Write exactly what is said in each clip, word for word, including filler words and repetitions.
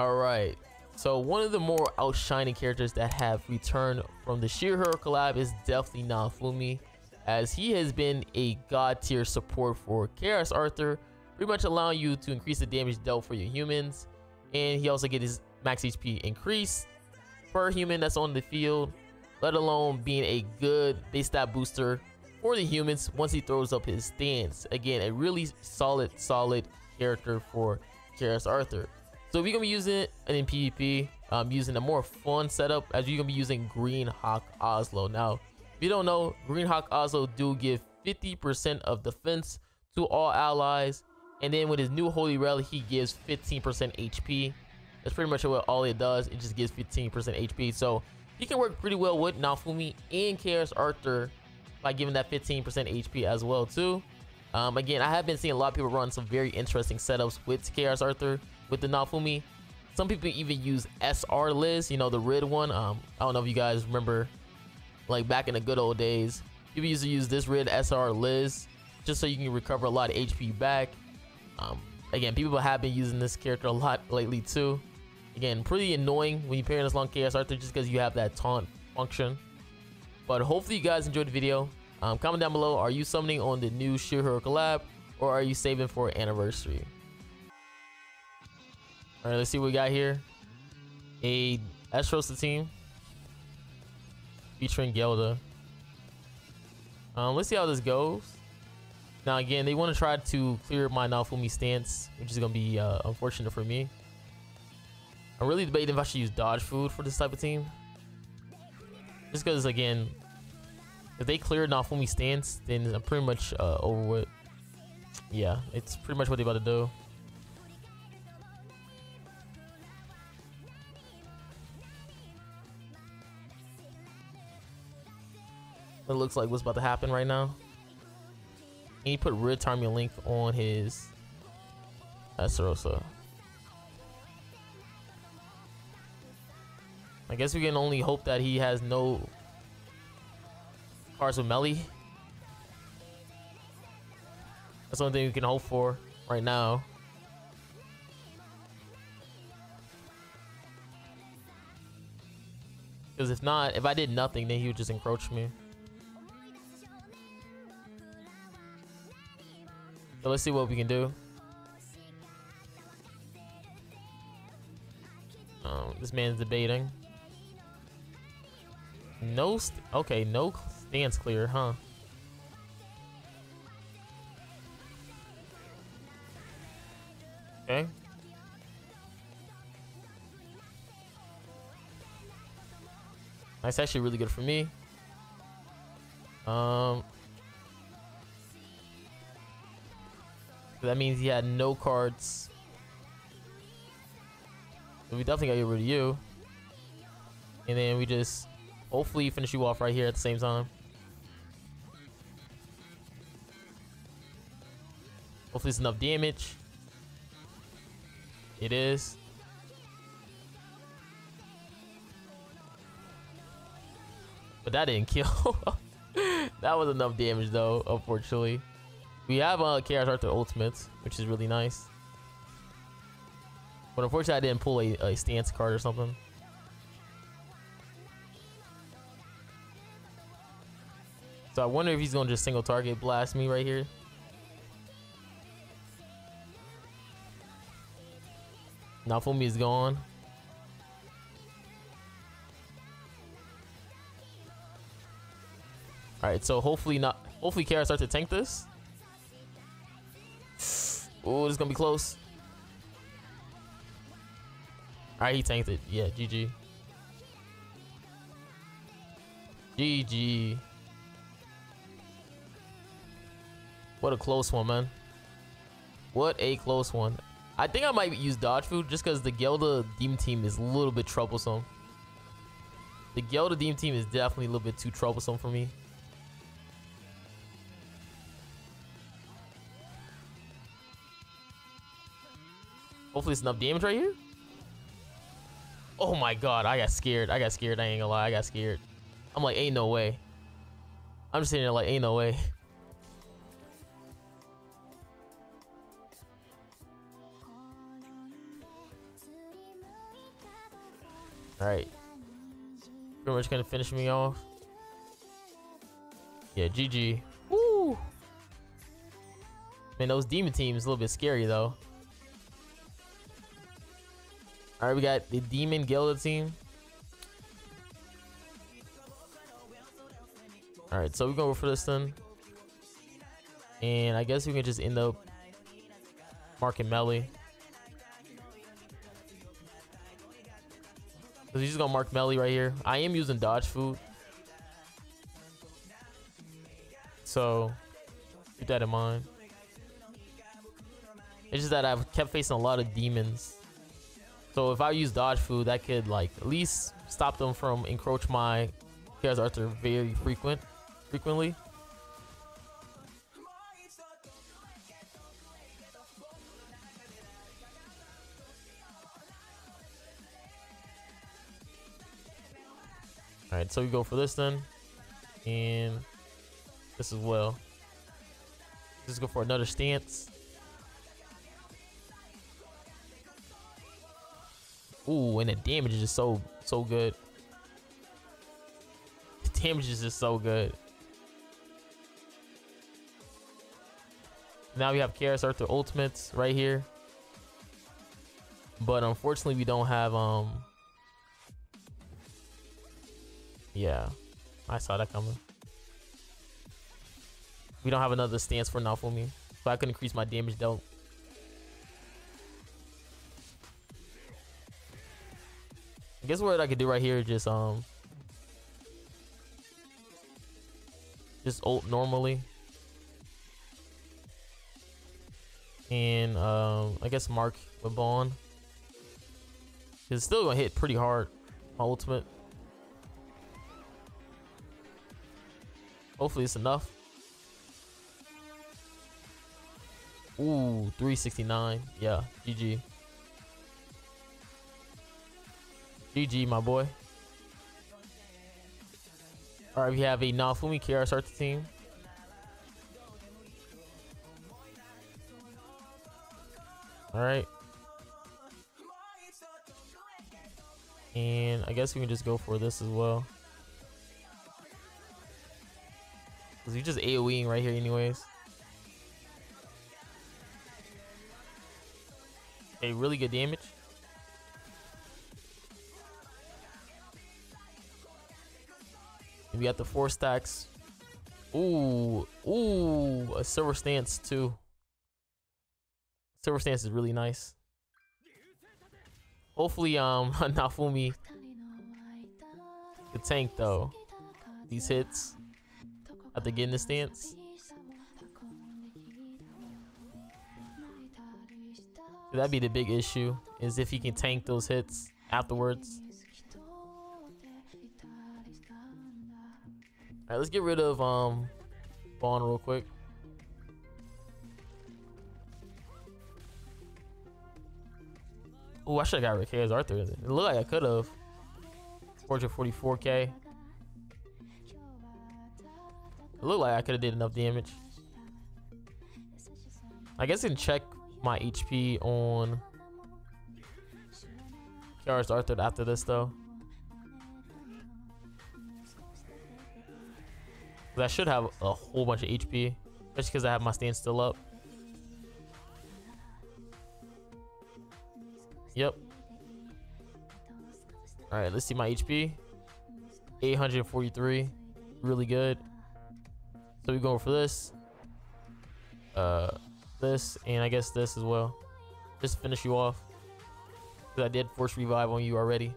All right, so one of the more outshining characters that have returned from the Shihiro collab is definitely Naofumi, as he has been a god tier support for Chaos Arthur, pretty much allowing you to increase the damage dealt for your humans, and he also gets his max H P increase per human that's on the field, let alone being a good base stat booster for the humans once he throws up his stance. Again, a really solid solid character for Chaos Arthur. So we're gonna be using it in PvP, um, using a more fun setup, as you're gonna be using Green Hawk Oslo. Now, if you don't know, Green Hawk Oslo do give fifty percent of defense to all allies, and then with his new Holy Relic, he gives fifteen percent H P. That's pretty much what all it does. It just gives fifteen percent H P. So he can work pretty well with Naofumi and Chaos Arthur by giving that fifteen percent H P as well too. Um, again, I have been seeing a lot of people run some very interesting setups with Chaos Arthur with the Naofumi. Some people even use S R Liz, you know, the red one. Um, I don't know if you guys remember, like back in the good old days, people used to use this red S R Liz just so you can recover a lot of H P back. Um, again, people have been using this character a lot lately too. Again, pretty annoying when you're pairing this long Chaos Arthur just because you have that taunt function. But hopefully you guys enjoyed the video. Um, comment down below, are you summoning on the new Shihiro collab, or are you saving for an anniversary? All right, let's see what we got here. A Estarossa team featuring Gelda. Um, let's see how this goes. Now again, they want to try to clear my Naofumi stance, which is going to be uh, unfortunate for me. I'm really debating if I should use dodge food for this type of team. Just because, again, if they clear Naofumi stance, then I'm pretty much uh, over with. Yeah, it's pretty much what they're about to do. It looks like what's about to happen right now. And he put Red Tarvio Link on his Estarossa. I guess we can only hope that he has no cards with melee. That's the only thing we can hope for right now. Because if not, if I did nothing, then he would just encroach me. So let's see what we can do. Um, this man's debating. No, st okay, no stance clear, huh? Okay. That's actually really good for me. Um, that means he had no cards. So we definitely gotta get rid of you. And then we just hopefully finish you off right here at the same time. Hopefully it's enough damage. It is. But that didn't kill. That was enough damage though, unfortunately. We have uh, Chaos Arthur ultimates, which is really nice. But unfortunately I didn't pull a, a stance card or something. So I wonder if he's gonna just single target blast me right here. Naofumi is gone. All right, so hopefully not. Hopefully Kira starts to tank this. Oh, this is gonna be close. All right, he tanked it. Yeah, G G. G G. What a close one, man. What a close one. I think I might use dodge food just because the Gelda Demon Team is a little bit troublesome. The Gelda Demon Team is definitely a little bit too troublesome for me. Hopefully it's enough damage right here. Oh my god, I got scared. I got scared. I ain't gonna lie. I got scared. I'm like, ain't no way. I'm just sitting there like, ain't no way. Right. Pretty much gonna finish me off. Yeah, G G. Woo! Man, those demon teams a little bit scary though. All right, we got the Demon Gilded Team. All right, so we're gonna go for this then, and I guess we can just end up marking Melly. So he's just gonna mark Melly right here. I am using dodge food, so keep that in mind. It's just that I've kept facing a lot of demons. So if I use dodge food, that could like at least stop them from encroach my Chaos Arthur very frequent, frequently. All right, so we go for this then, and this as well. Just go for another stance. Ooh, and the damage is just so, so good. The damage is just so good. Now we have Chaos Arthur ultimates right here. But unfortunately, we don't have, um, yeah, I saw that coming. We don't have another stance for Naofumi, so I can increase my damage dealt. I guess what I could do right here is just um just ult normally, and um I guess mark with Bond. It's still gonna hit pretty hard, my ultimate. Hopefully it's enough. Ooh, three sixty-nine. Yeah, G G. G G, my boy. All right, we have a Naofumi Chaos Arthur team. All right. And I guess we can just go for this as well. Because we're just AoEing right here anyways. Okay, really good damage. We got the four stacks. Ooh, ooh, a silver stance too. Silver stance is really nice. Hopefully, um, Naofumi could tank though. These hits after getting the stance. That'd be the big issue, is if he can tank those hits afterwards. All right, let's get rid of um Bond real quick. Oh, I should have got rid of Chaos Arthur. It looked like I could have. four forty-four K. It looked like I could have did enough damage. I guess I can check my H P on Chaos Arthur after this though. I should have a whole bunch of H P, especially because I have my stand still up. Yep. All right, let's see my H P. eight forty-three, really good. So we're going for this, uh, this, and I guess this as well. Just to finish you off, because I did force revive on you already.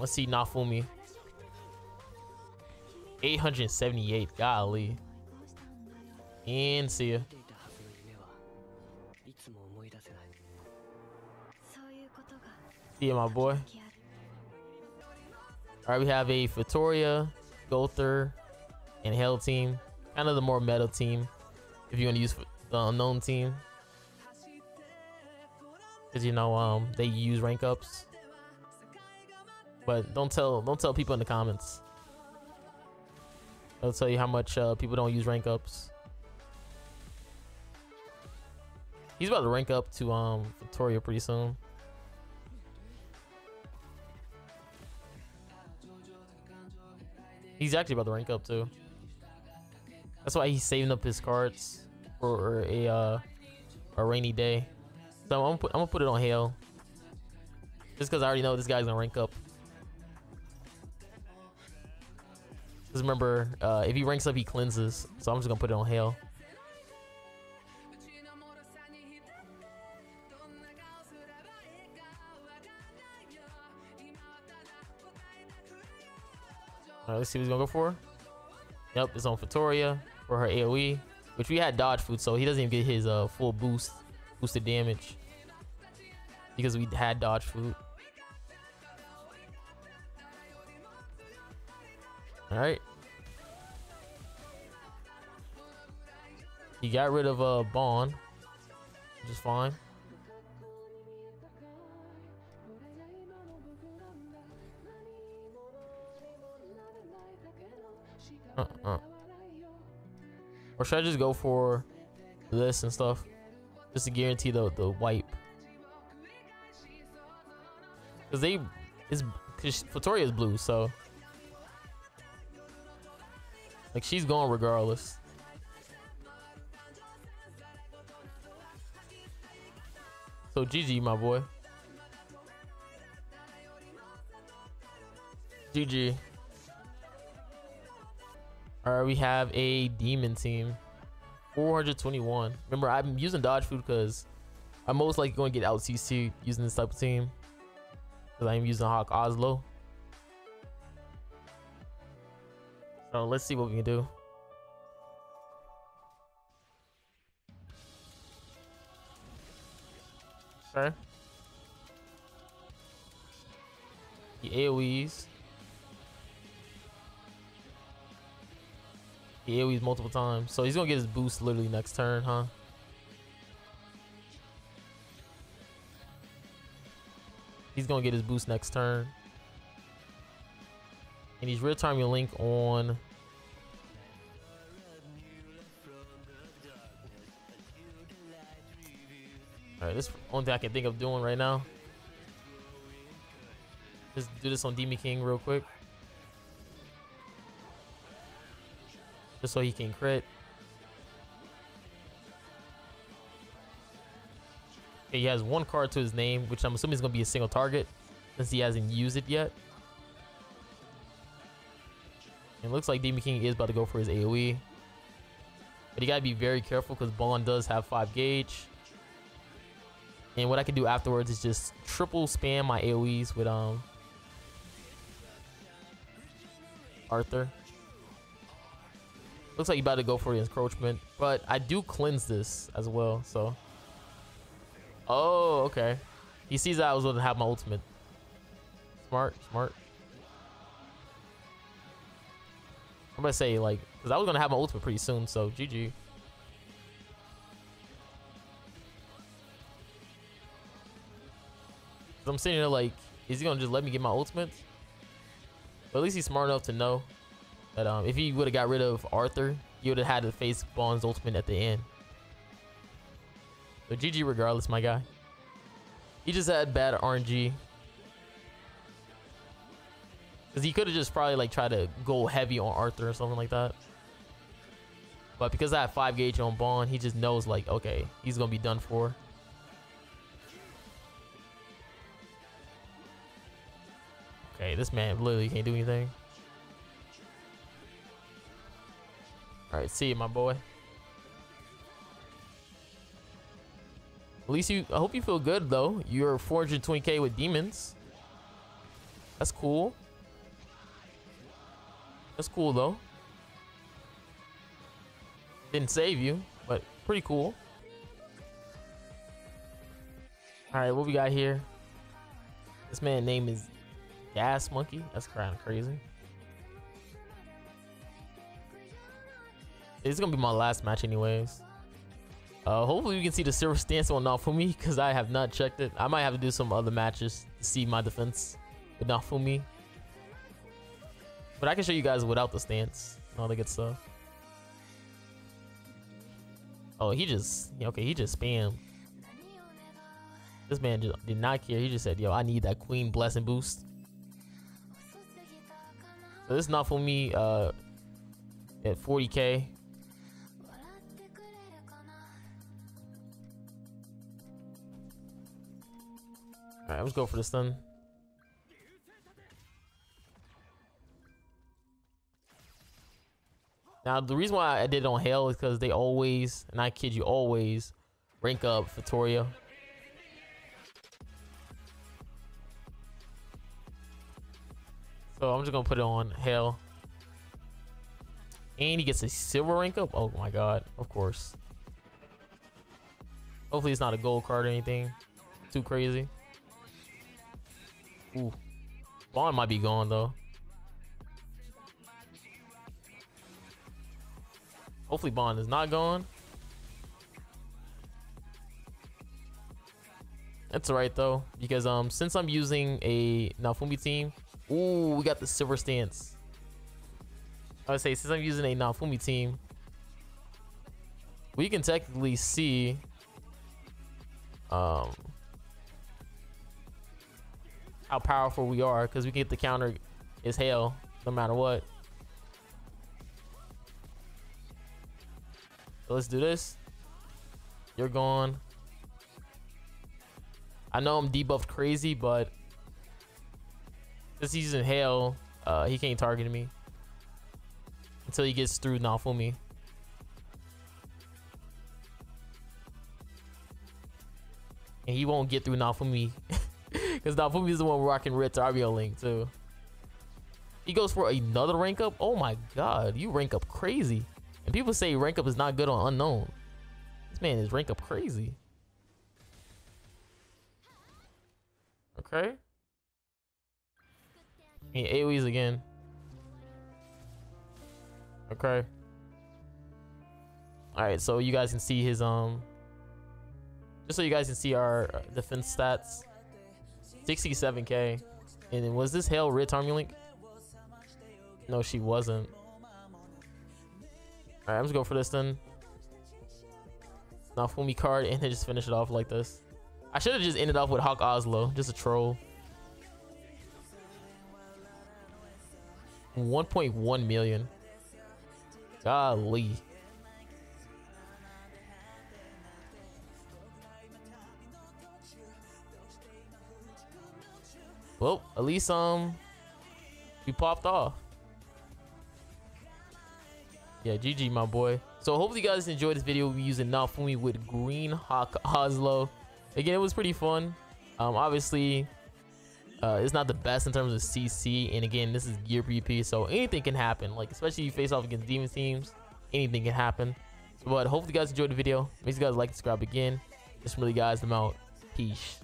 Let's see Naofumi. eight seventy-eight, golly. And see ya. See ya, my boy. All right, we have a Fitoria, Gother, and Hell team. Kind of the more meta team, if you want to use the unknown team. Because, you know, um, they use rank ups. But don't tell don't tell people in the comments. I'll tell you how much uh, people don't use rank ups. He's about to rank up to um Victoria pretty soon. He's actually about to rank up too. That's why he's saving up his cards for a uh, a rainy day. So I'm, I'm, I'm gonna put it on Hail, just because I already know this guy's gonna rank up. Just remember, uh, if he ranks up, he cleanses. So I'm just gonna put it on Hail. All right, let's see what he's gonna go for. Yep, it's on Fitoria for her AoE, which we had dodge food, so he doesn't even get his uh, full boost, boosted damage, because we had dodge food. All right. He got rid of uh, Bond, which is fine. Uh-uh. Or should I just go for this and stuff, just to guarantee the the wipe? Cause they is cause Fitoria is blue, so like she's going regardless. So G G, my boy. G G. All right, we have a demon team, four hundred twenty-one. Remember, I'm using dodge food because I'm most likely going to get out C C using this type of team, because I am using Hawk Oslo. So let's see what we can do. Okay. The AoEs. He AoEs multiple times, so he's gonna get his boost literally next turn, huh? He's gonna get his boost next turn, and he's Red Tarvio Link on. All right, this only thing I can think of doing right now. Just do this on Demon King real quick. Just so he can crit. Okay, he has one card to his name, which I'm assuming is going to be a single target, since he hasn't used it yet. And it looks like Demon King is about to go for his AoE. But you got to be very careful because Bond does have five gauge. And what I can do afterwards is just triple spam my AoEs with um Arthur. Looks like you're about to go for the encroachment, but I do cleanse this as well, so. Oh, okay. He sees that I was going to have my ultimate. Smart, smart. I'm going to say, like, because I was going to have my ultimate pretty soon, so G G. I'm sitting here like, is he going to just let me get my ultimate? But at least he's smart enough to know. But, um, if he would have got rid of Arthur, you would have had to face Bond's ultimate at the end. So G G regardless, my guy. He just had bad R N G. Because he could have just probably like tried to go heavy on Arthur or something like that. But because I have five gauge on Bond, he just knows like, okay, he's going to be done for. Okay, this man literally can't do anything. All right, see you, my boy. At least you, I hope you feel good though. You're four hundred twenty K with demons. That's cool. That's cool though. Didn't save you, but pretty cool. All right, what we got here? This man's name is Gas Monkey. That's kind of crazy. It's gonna be my last match anyways. Uh, hopefully we can see the silver stance on Naofumi, because I have not checked it. I might have to do some other matches to see my defense with Naofumi. But I can show you guys without the stance and all that good stuff. Oh, he just, okay, he just spammed. This man just did not care. He just said, yo, I need that queen blessing boost. So this is not for me uh, at forty K. All right, let's go for this then. Now, the reason why I did it on Hell is because they always, and I kid you, always rank up Fitoria. So I'm just going to put it on Hell. And he gets a silver rank up. Oh my God. Of course. Hopefully it's not a gold card or anything too crazy. Ooh. Bond might be gone though. Hopefully Bond is not gone. That's alright though, because um since I'm using a Naofumi team, ooh, we got the silver stance. I would say since I'm using a Naofumi team, we can technically see um how powerful we are, because we can get the counter is Hail no matter what. So let's do this. You're gone. I know I'm debuffed crazy, but since he's in Hail, uh, he can't target me until he gets through Naofumi. And he won't get through Naofumi because Naofumi is the one rocking Red Tarvio Link too. He goes for another rank up. Oh my God, you rank up crazy. And people say rank up is not good on unknown. This man is rank up crazy. Okay. And AoEs again. Okay. All right, so you guys can see his um. Just so you guys can see our defense stats. sixty-seven K. And then was this Hail Ritz Army Link? No, she wasn't. All right, I'm just going for this then. Naofumi card, and then just finish it off like this. I should have just ended off with Hawk Oslo, just a troll. one point one million. Golly. Well, at least um we popped off. Yeah, G G my boy. So hopefully you guys enjoyed this video. We'll be using Naofumi with Green Hawk Oslo. Again, it was pretty fun. Um, obviously, uh, it's not the best in terms of C C. And again, this is gear P P, so anything can happen. Like, especially if you face off against demon teams, anything can happen. But hopefully you guys enjoyed the video. Make sure you guys like and subscribe again. This really guys, I'm out. Peace.